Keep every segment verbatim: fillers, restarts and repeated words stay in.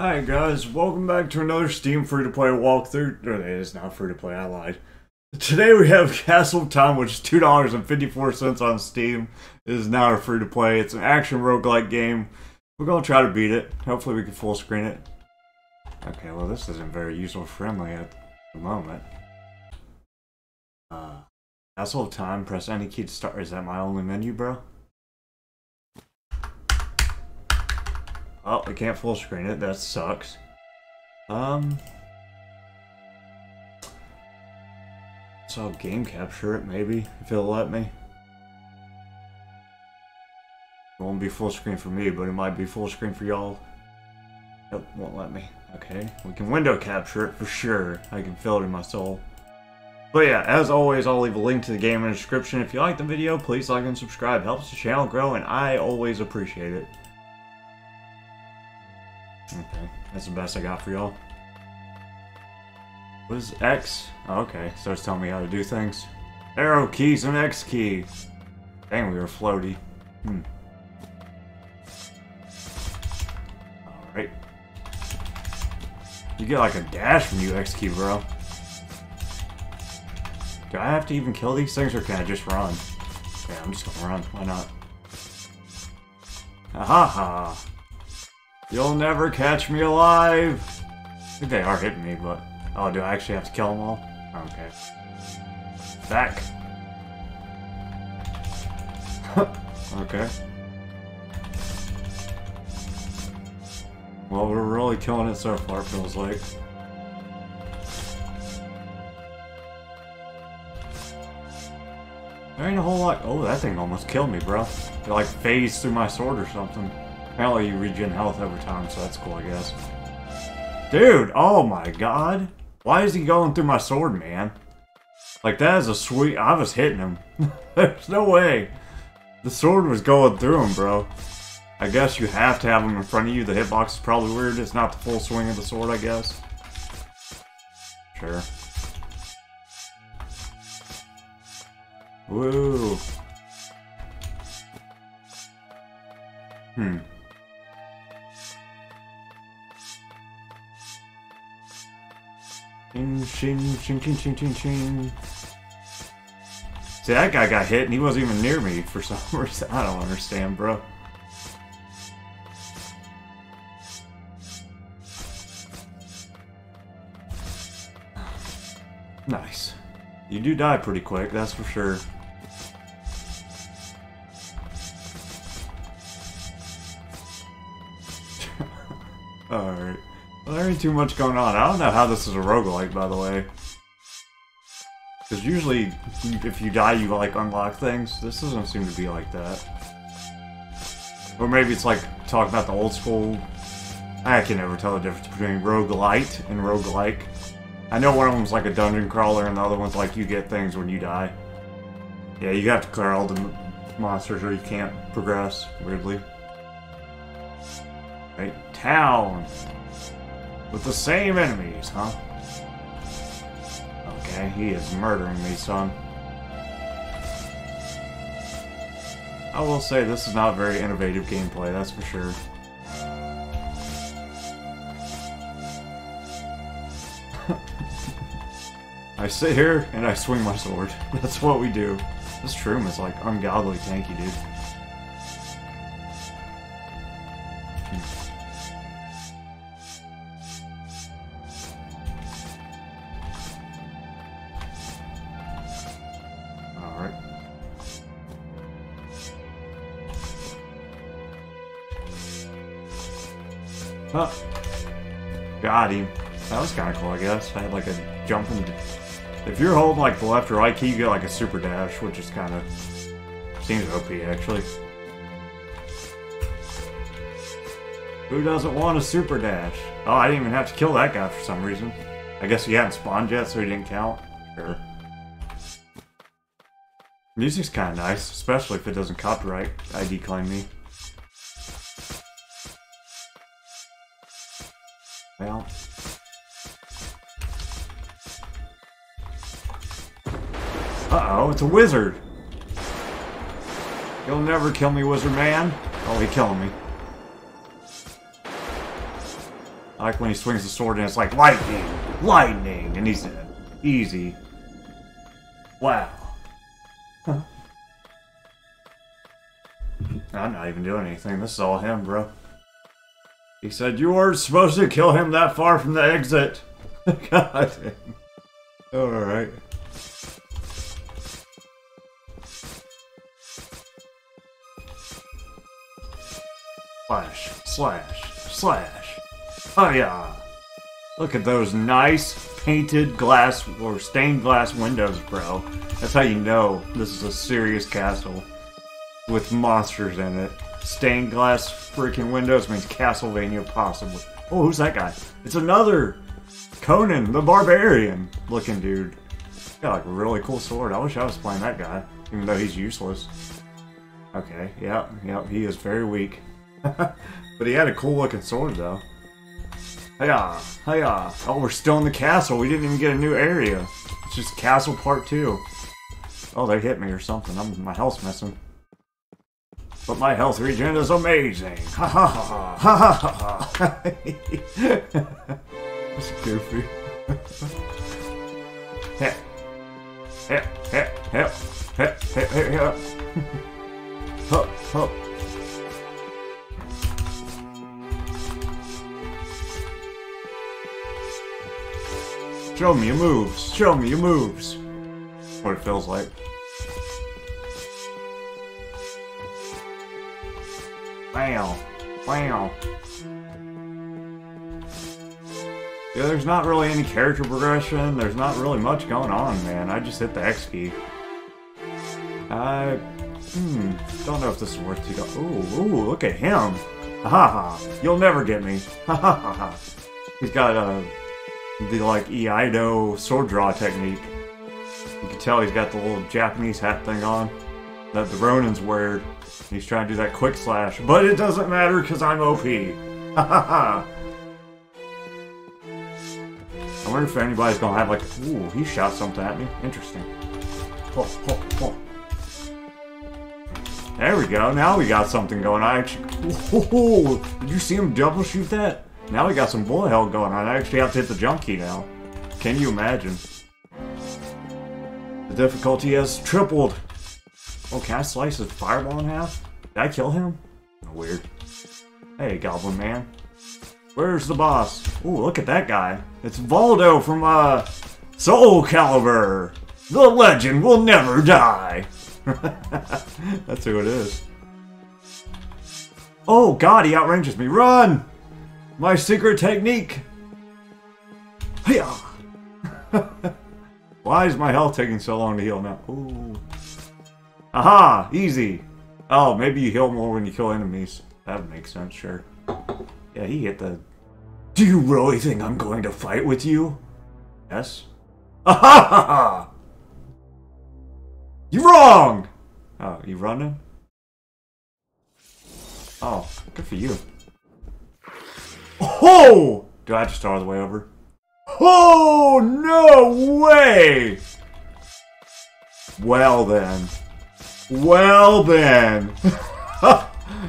Hi guys, welcome back to another Steam free-to-play walkthrough. It is not free-to-play, I lied. Today we have Castle of Time, which is two dollars and fifty-four cents on Steam. It is not a free-to-play, it's an action roguelike game. We're gonna try to beat it. Hopefully we can full-screen it. Okay, well this isn't very user-friendly at the moment. Uh, Castle of Time, press any key to start. Is that my only menu, bro? Oh, I can't full screen it. That sucks. Um, so I'll game capture it maybe if it'll let me. It won't be full screen for me, but it might be full screen for y'all. Nope, won't let me. Okay, we can window capture it for sure. I can feel it in my soul. But yeah, as always, I'll leave a link to the game in the description. If you like the video, please like and subscribe. It helps the channel grow, and I always appreciate it. Okay, that's the best I got for y'all. What is X? Oh, okay, so it's telling me how to do things. Arrow keys and X keys. Dang, we were floaty. Hmm. Alright. You get like a dash from you, X key, bro. Do I have to even kill these things or can I just run? Yeah, I'm just gonna run. Why not? Ahaha! You'll never catch me alive! I think they are hitting me, but... Oh, do I actually have to kill them all? Okay. Back! Okay. Well, we're really killing it so far, feels like. There ain't a whole lot... Oh, that thing almost killed me, bro. It, like, phased through my sword or something. Apparently you regen health over time, so that's cool, I guess. Dude, oh my god. Why is he going through my sword, man? Like, that is a sweet... I was hitting him. There's no way. The sword was going through him, bro. I guess you have to have him in front of you. The hitbox is probably weird. It's not the full swing of the sword, I guess. Sure. Woo. Hmm. See, that guy got hit and he wasn't even near me for some reason. I don't understand, bro. Nice. You do die pretty quick, that's for sure. Alright. Well, there ain't too much going on. I don't know how this is a roguelike, by the way. Because usually, if you die, you, like, unlock things. This doesn't seem to be like that. Or maybe it's, like, talking about the old school... I can never tell the difference between roguelite and roguelike. I know one of them's like a dungeon crawler, and the other one's like, you get things when you die. Yeah, you have to clear all the monsters or you can't progress, weirdly. Right? Town! With the same enemies, huh? Okay, he is murdering me, son. I will say this is not very innovative gameplay, that's for sure. I sit here and I swing my sword. That's what we do. This room is like ungodly tanky, dude. Huh. Got him. That was kind of cool, I guess. I had like a jump in the... If you're holding like the left or right key, you get like a super dash, which is kind of... Seems O P, actually. Who doesn't want a super dash? Oh, I didn't even have to kill that guy for some reason. I guess he hadn't spawned yet, so he didn't count. Sure. Music's kind of nice, especially if it doesn't copyright I D claim me. Well. Uh-oh, it's a wizard! You'll never kill me, wizard man! Oh, he's killing me. I like when he swings the sword and it's like, lightning! Lightning! And he's dead. Easy. Wow. Huh. I'm not even doing anything. This is all him, bro. He said, you weren't supposed to kill him that far from the exit. God damn. Alright. Slash, slash, slash. Oh yeah. Look at those nice painted glass or stained glass windows, bro. That's how you know this is a serious castle. With monsters in it. Stained glass freaking windows means Castlevania possibly. Oh, who's that guy? It's another Conan the Barbarian looking dude. Got like a really cool sword. I wish I was playing that guy, even though he's useless. Okay, yep, yep, he is very weak. But he had a cool looking sword though. Hiya, hiya. Oh, we're still in the castle. We didn't even get a new area. It's just Castle Part two. Oh, they hit me or something. I'm, my health's missing. But my health regen is amazing! Ha ha ha ha ha ha ha! That's goofy. Heh. Heh heh heh heh heh heh heh. Hup hup. Show me your moves! Show me your moves! What it feels like. Wow. Wow. Yeah, there's not really any character progression. There's not really much going on, man. I just hit the X key. I... Hmm. Don't know if this is worth to go... Ooh, ooh, look at him. Ha ha ha. You'll never get me. Ha ha ha ha. He's got, uh... the, like, Iaido sword draw technique. You can tell he's got the little Japanese hat thing on. That the Ronin's weird. He's trying to do that quick slash, but it doesn't matter because I'm O P. Ha ha ha. I wonder if anybody's gonna have like, ooh, he shot something at me. Interesting. Oh, oh, oh. There we go. Now we got something going on. I actually, ooh, did you see him double shoot that? Now we got some bullet hell going on. I actually have to hit the jump key now. Can you imagine? The difficulty has tripled. Oh, can I slice his fireball in half? Did I kill him? Weird. Hey, Goblin Man. Where's the boss? Ooh, look at that guy. It's Voldo from, uh, Soul Calibur. The legend will never die. That's who it is. Oh, God, he outranges me. Run! My secret technique. Hiya! Why is my health taking so long to heal now? Ooh. Aha! Easy! Oh, maybe you heal more when you kill enemies. That would make sense, sure. Yeah, he hit the... Do you really think I'm going to fight with you? Yes? Aha! You're wrong! Oh, you running? Oh, good for you. Oh! Do I have to start all the way over? Oh, no way! Well then... Well then.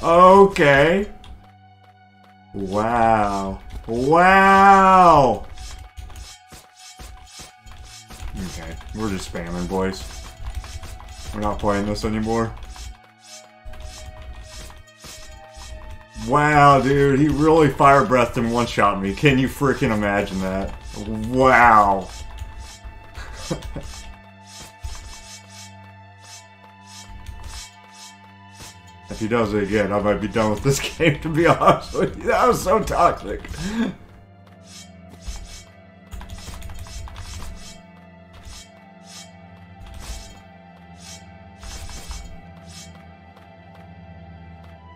Okay. Wow. Wow. Okay, we're just spamming, boys. We're not playing this anymore. Wow, dude, he really fire breathed and one-shot me. Can you freaking imagine that? Wow. If he does it again, I might be done with this game, to be honest with you. That was so toxic.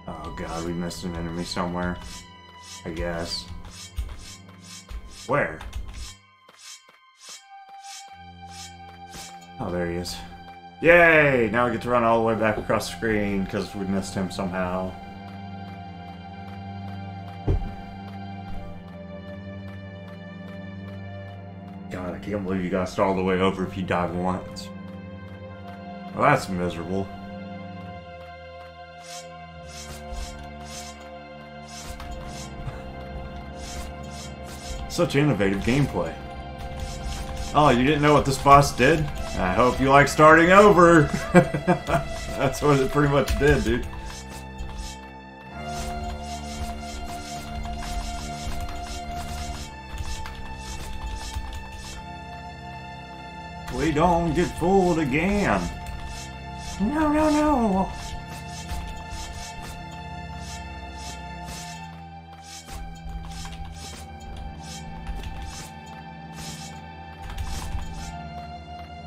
Oh god, we missed an enemy somewhere. I guess. Where? Oh, there he is. Yay! Now we get to run all the way back across the screen because we missed him somehow. God, I can't believe you got us all the way over if you died once. Well, that's miserable. Such innovative gameplay. Oh, you didn't know what this boss did? I hope you like starting over! That's what it pretty much did, dude. We don't get fooled again. No, no, no!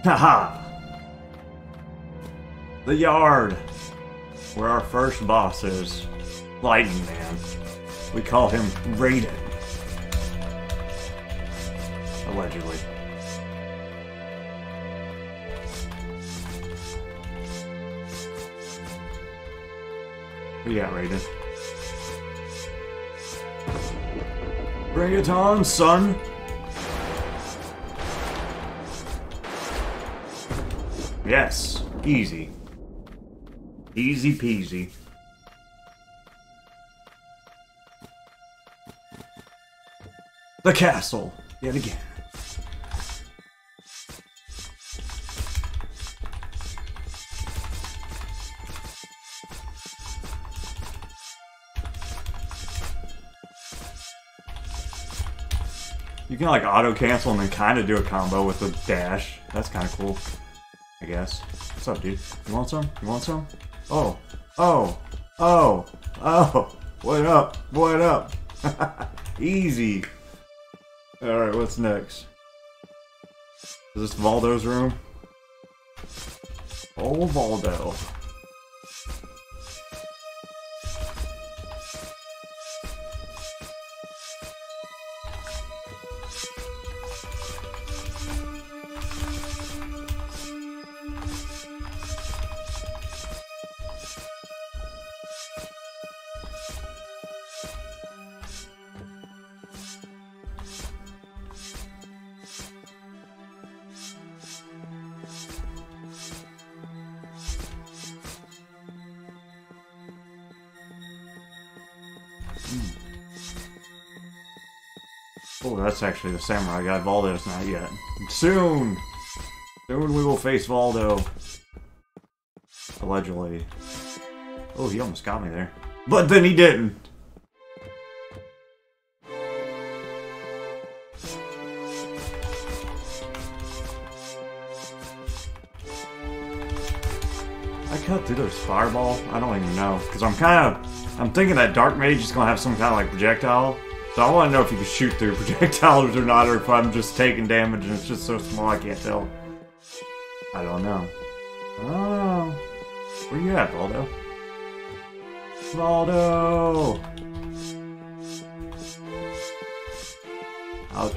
Haha! The yard! Where our first boss is. Lightning Man. We call him Raiden. Allegedly. But yeah, Raiden. Bring it on, son! Yes, easy. Easy peasy. The castle, yet again. You can like auto-cancel and then kind of do a combo with a dash. That's kind of cool. I guess. What's up, dude? You want some? You want some? Oh. Oh. Oh. Oh. What up? What up? Easy. Alright, what's next? Is this Voldo's room? Oh, Voldo. Oh, that's actually the samurai guy. Voldo's not yet. Soon! Soon we will face Voldo. Allegedly. Oh, he almost got me there. But then he didn't! I cut through those fireball? I don't even know. Because I'm kind of... I'm thinking that Dark Mage is going to have some kind of like projectile. So I want to know if you can shoot through projectiles or not, or if I'm just taking damage and it's just so small I can't tell. I don't know. Oh, where you at, Voldo? Voldo! I'll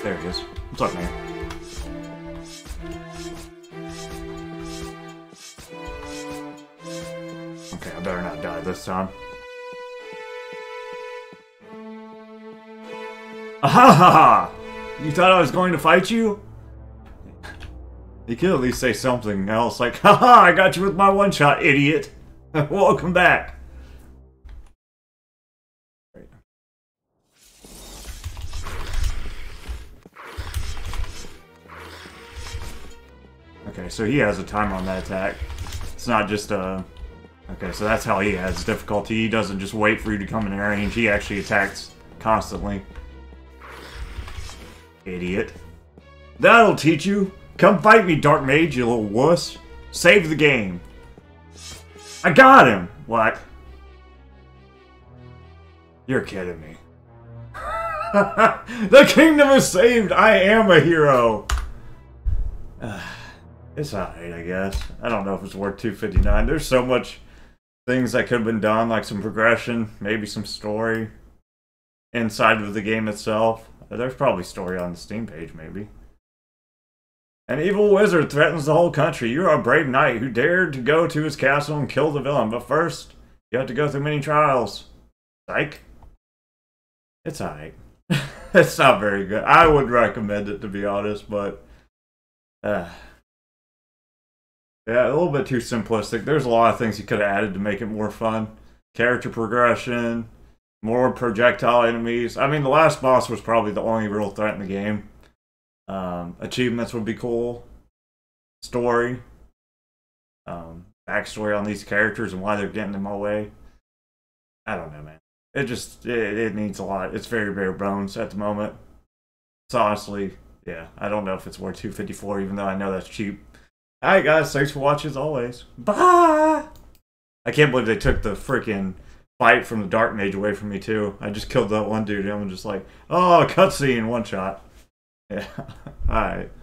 there he is. What's up, man? Okay, I better not die this time. Ahahaha! You thought I was going to fight you? You could at least say something else, like, haha, I got you with my one-shot, idiot! Welcome back! Right. Okay, so he has a timer on that attack. It's not just, uh... okay, so that's how he has difficulty. He doesn't just wait for you to come in range, he actually attacks constantly. Idiot. That'll teach you. Come fight me, Dark Mage, you little wuss. Save the game. I got him. What? You're kidding me. The kingdom is saved. I am a hero. Uh, it's alright, I guess. I don't know if it's worth two fifty-nine. There's so much things that could have been done, like some progression, maybe some story inside of the game itself. There's probably story on the Steam page, maybe. An evil wizard threatens the whole country. You are a brave knight who dared to go to his castle and kill the villain. But first, you have to go through many trials. Psych. It's alright. It's not very good. I would recommend it, to be honest, but... Uh, yeah, a little bit too simplistic. There's a lot of things you could have added to make it more fun. Character progression... more projectile enemies. I mean, the last boss was probably the only real threat in the game. Um, achievements would be cool. Story. Um, backstory on these characters and why they're getting in my way. I don't know, man. It just, it, it needs a lot. It's very bare bones at the moment. It's honestly, yeah, I don't know if it's worth two fifty-four, even though I know that's cheap. Alright guys, thanks for watching as always. Bye! I can't believe they took the freaking fight from the Dark Mage away from me too. I just killed that one dude and I'm just like, oh, cutscene, one shot. Yeah, alright.